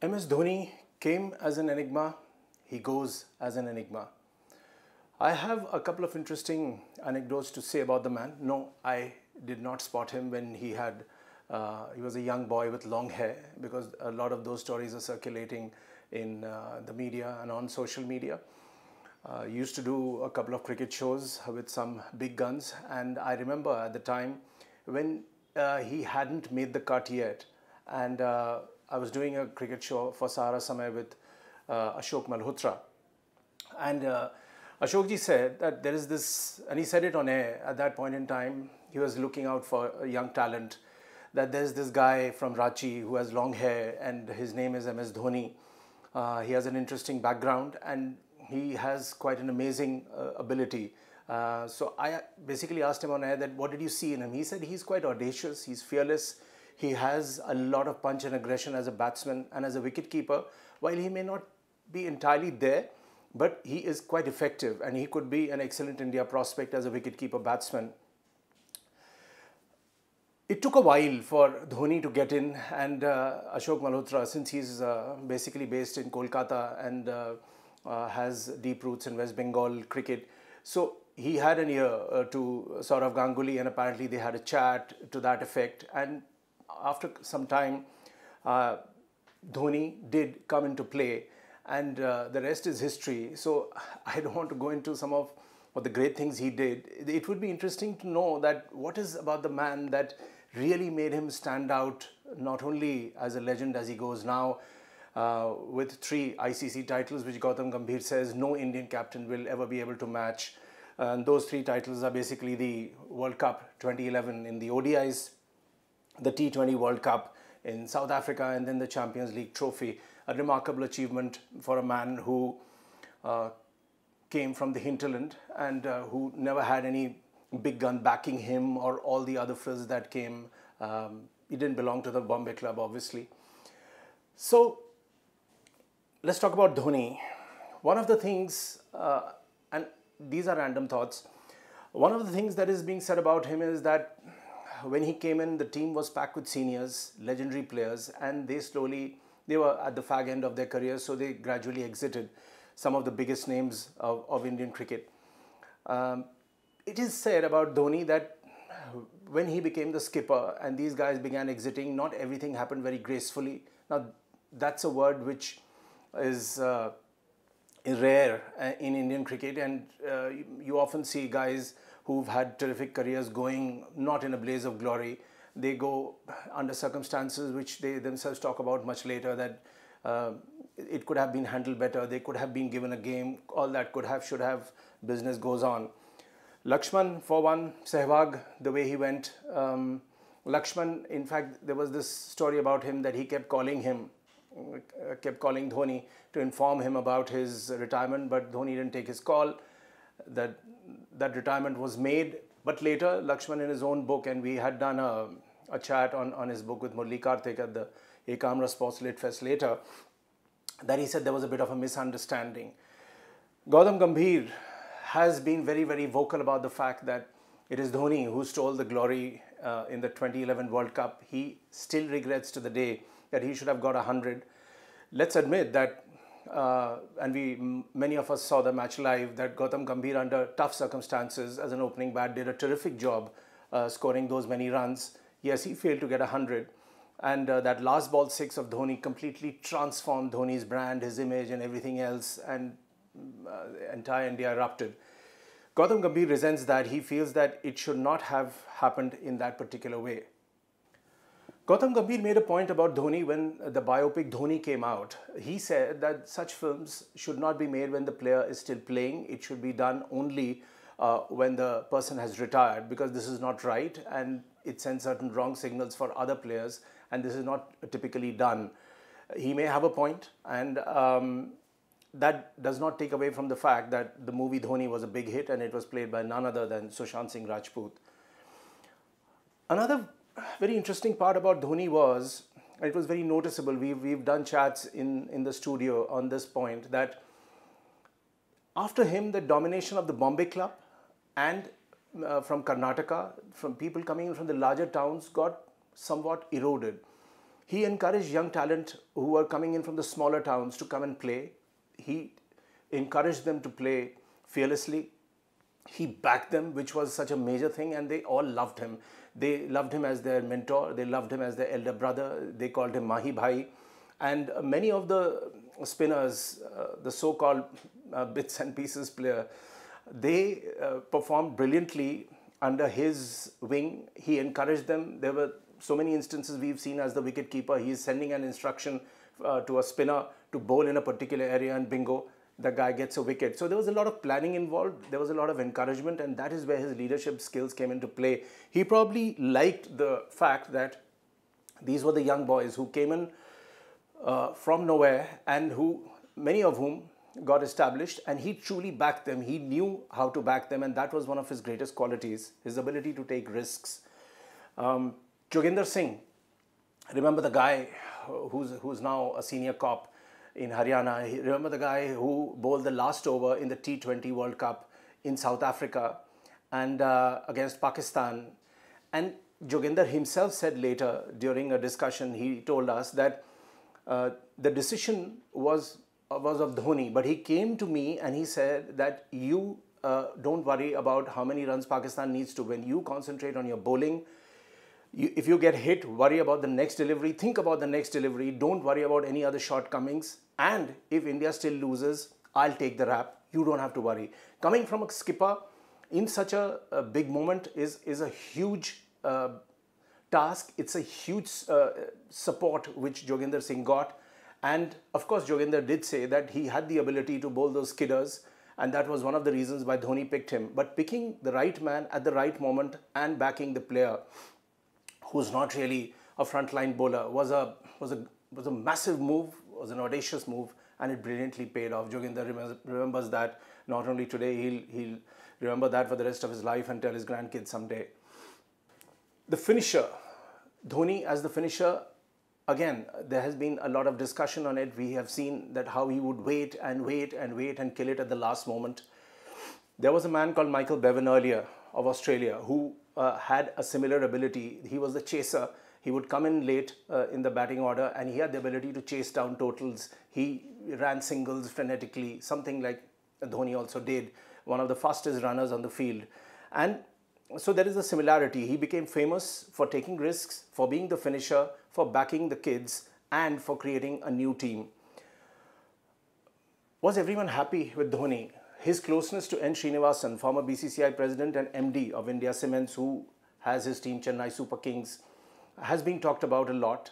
MS Dhoni came as an enigma, he goes as an enigma. I have a couple of interesting anecdotes to say about the man. No, I did not spot him when he was a young boy with long hair, because a lot of those stories are circulating in the media and on social media. I used to do a couple of cricket shows with some big guns, and I remember at the time when he hadn't made the cut yet, and I was doing a cricket show for Sahara Samay with Ashok Malhotra, and Ashokji said that there is this, and he said it on air at that point in time, he was looking out for a young talent, that there's this guy from Ranchi who has long hair and his name is MS Dhoni. He has an interesting background and he has quite an amazing ability. So I basically asked him on air that what did you see in him? He said he's quite audacious, he's fearless, he has a lot of punch and aggression as a batsman and as a wicketkeeper. While he may not be entirely there, but he is quite effective and he could be an excellent India prospect as a wicketkeeper batsman. It took a while for Dhoni to get in, and Ashok Malhotra, since he's basically based in Kolkata and has deep roots in West Bengal cricket, so he had an ear to Saurav Ganguly, and apparently they had a chat to that effect. And after some time, Dhoni did come into play, and the rest is history. So I don't want to go into some of the great things he did. It would be interesting to know that what is about the man that really made him stand out, not only as a legend as he goes now, with 3 ICC titles, which Gautam Gambhir says no Indian captain will ever be able to match. And those 3 titles are basically the World Cup 2011 in the ODIs, the T20 World Cup in South Africa, and then the Champions League trophy. A remarkable achievement for a man who came from the hinterland and who never had any big gun backing him or all the other frills that came. He didn't belong to the Bombay club, obviously. So let's talk about Dhoni. One of the things, and these are random thoughts, one of the things that is being said about him is that when he came in, the team was packed with seniors, legendary players, and they were at the fag end of their careers, so they gradually exited. Some of the biggest names of Indian cricket. It is said about Dhoni that when he became the skipper and these guys began exiting, not everything happened very gracefully. Now, that's a word which is rare in Indian cricket, and you often see guys who've had terrific careers going not in a blaze of glory. They go under circumstances which they themselves talk about much later, that it could have been handled better, they could have been given a game, all that could have, should have, business goes on. Lakshman, for one, Sehwag, the way he went. Lakshman, in fact, there was this story about him that he kept calling Dhoni to inform him about his retirement, but Dhoni didn't take his call. That retirement was made, but later Lakshman in his own book, and we had done a chat on his book with Murli Karthik at the Ekamra Sports Lit Fest later, that he said there was a bit of a misunderstanding. Gautam Gambhir has been very, very vocal about the fact that it is Dhoni who stole the glory in the 2011 World Cup. He still regrets to the day that he should have got 100. Let's admit that, and many of us saw the match live, that Gautam Gambhir under tough circumstances as an opening bat did a terrific job scoring those many runs. Yes, he failed to get 100. And that last ball 6 of Dhoni completely transformed Dhoni's brand, his image and everything else, and the entire India erupted. Gautam Gambhir resents that. He feels that it should not have happened in that particular way. Gautam Gambhir made a point about Dhoni when the biopic Dhoni came out. He said that such films should not be made when the player is still playing. It should be done only when the person has retired, because this is not right and it sends certain wrong signals for other players, and this is not typically done. He may have a point, and that does not take away from the fact that the movie Dhoni was a big hit and it was played by none other than Sushant Singh Rajput. Another very interesting part about Dhoni was, and it was very noticeable, we've done chats in the studio on this point, that after him the domination of the Bombay club and from Karnataka, from people coming in from the larger towns, got somewhat eroded. He encouraged young talent who were coming in from the smaller towns to come and play. He encouraged them to play fearlessly. He backed them, which was such a major thing, and they all loved him. They loved him as their mentor. They loved him as their elder brother. They called him Mahi Bhai. And many of the spinners, the so-called bits and pieces player, they performed brilliantly under his wing. He encouraged them. There were so many instances we've seen as the wicketkeeper. He is sending an instruction to a spinner to bowl in a particular area, and bingo, the guy gets a wicket. So there was a lot of planning involved. There was a lot of encouragement, and that is where his leadership skills came into play. He probably liked the fact that these were the young boys who came in from nowhere, and who, many of whom got established, and he truly backed them. He knew how to back them, and that was one of his greatest qualities, his ability to take risks. Joginder Singh, remember the guy who's now a senior cop in Haryana. Remember the guy who bowled the last over in the T20 World Cup in South Africa and against Pakistan. And Joginder himself said later during a discussion, he told us that the decision was of Dhoni, but he came to me and he said that you don't worry about how many runs Pakistan needs to win. You concentrate on your bowling. If you get hit, worry about the next delivery. Think about the next delivery. Don't worry about any other shortcomings. And if India still loses, I'll take the rap. You don't have to worry. Coming from a skipper in such a big moment is a huge task. It's a huge support which Joginder Singh got. And of course, Joginder did say that he had the ability to bowl those skidders, and that was one of the reasons why Dhoni picked him. But picking the right man at the right moment and backing the player who's not really a frontline bowler was a massive move, was an audacious move, and it brilliantly paid off. Joginder remembers that not only today, he'll remember that for the rest of his life and tell his grandkids someday. The finisher, Dhoni as the finisher, again, there has been a lot of discussion on it. We have seen that how he would wait and wait and wait and kill it at the last moment. There was a man called Michael Bevan earlier of Australia who had a similar ability. He was the chaser. He would come in late in the batting order, and he had the ability to chase down totals. He ran singles frenetically, something like Dhoni also did, one of the fastest runners on the field. And so there is a similarity. He became famous for taking risks, for being the finisher, for backing the kids, and for creating a new team. Was everyone happy with Dhoni? His closeness to N. Srinivasan, former BCCI president and MD of India Cements, who has his team Chennai Super Kings, has been talked about a lot.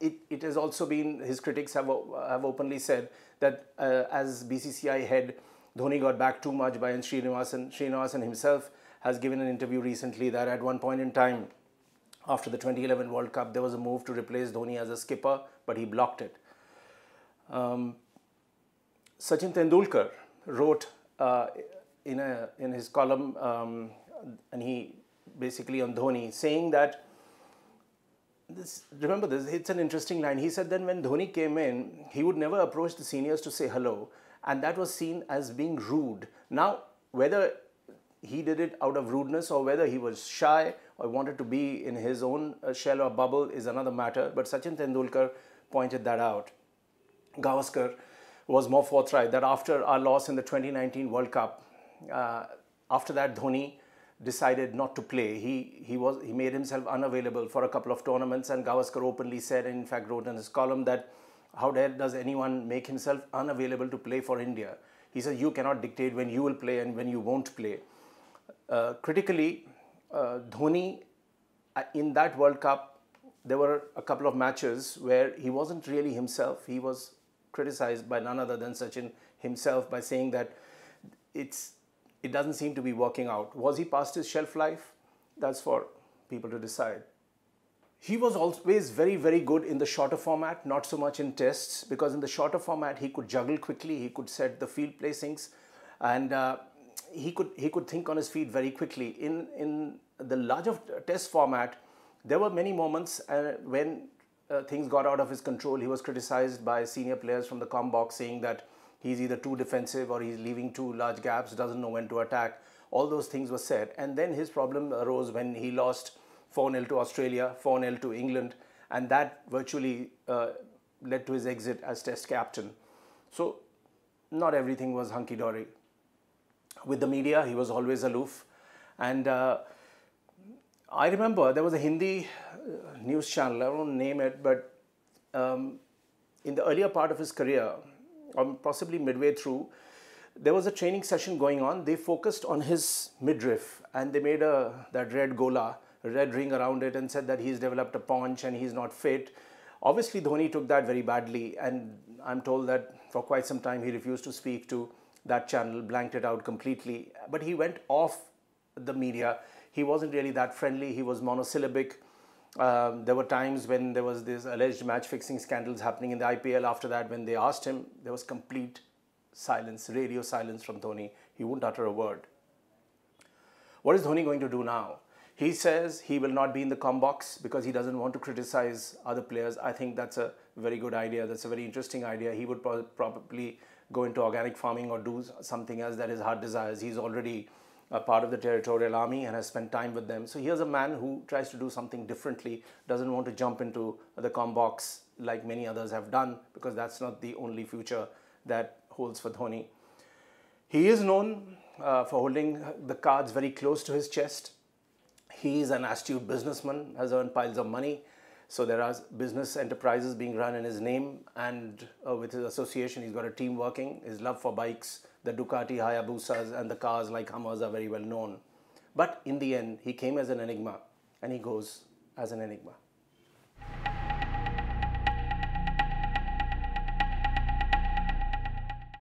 It has also been, his critics have openly said that as BCCI head, Dhoni got backed too much by N. Srinivasan. Srinivasan himself has given an interview recently that at one point in time, after the 2011 World Cup, there was a move to replace Dhoni as a skipper, but he blocked it. Sachin Tendulkar wrote in his column, and he basically on Dhoni, saying that, remember this, it's an interesting line. He said that when Dhoni came in, he would never approach the seniors to say hello, and that was seen as being rude. Now, whether he did it out of rudeness or whether he was shy or wanted to be in his own shell or bubble is another matter, but Sachin Tendulkar pointed that out. Gavaskar was more forthright that after our loss in the 2019 World Cup, after that Dhoni decided not to play. He made himself unavailable for a couple of tournaments, and Gavaskar openly said, and in fact wrote in his column, that how dare does anyone make himself unavailable to play for India? He said, you cannot dictate when you will play and when you won't play. Critically, Dhoni in that World Cup, there were a couple of matches where he wasn't really himself. He was criticized by none other than Sachin himself by saying that it doesn't seem to be working out. Was he past his shelf life? That's for people to decide. He was always very, very good in the shorter format, not so much in tests, because in the shorter format, he could juggle quickly, he could set the field placings, and he could think on his feet very quickly. In the larger test format, there were many moments when things got out of his control. He was criticized by senior players from the com box saying that he's either too defensive or he's leaving too large gaps, doesn't know when to attack. All those things were said. And then his problem arose when he lost 4-0 to Australia, 4-0 to England, and that virtually led to his exit as Test captain. So not everything was hunky-dory. With the media, he was always aloof. And I remember there was a Hindi news channel, I won't name it, but in the earlier part of his career, or possibly midway through, there was a training session going on. They focused on his midriff and they made that red gola, a red ring around it, and said that he's developed a paunch and he's not fit. Obviously, Dhoni took that very badly, and I'm told that for quite some time he refused to speak to that channel, blanked it out completely. But he went off the media. He wasn't really that friendly. He was monosyllabic. There were times when there was this alleged match-fixing scandals happening in the IPL. After that, when they asked him, there was complete silence, radio silence from Dhoni. He wouldn't utter a word. What is Dhoni going to do now? He says he will not be in the comm box because he doesn't want to criticize other players. I think that's a very good idea. That's a very interesting idea. He would probably go into organic farming or do something else that his heart desires. He's already a part of the territorial army and has spent time with them. So here's a man who tries to do something differently, doesn't want to jump into the comm box like many others have done, because that's not the only future that holds for Dhoni. He is known for holding the cards very close to his chest. He is an astute businessman, has earned piles of money. So there are business enterprises being run in his name, and with his association, he's got a team working. His love for bikes, the Ducati Hayabusas and the cars like Hummers are very well known. But in the end, he came as an enigma and he goes as an enigma.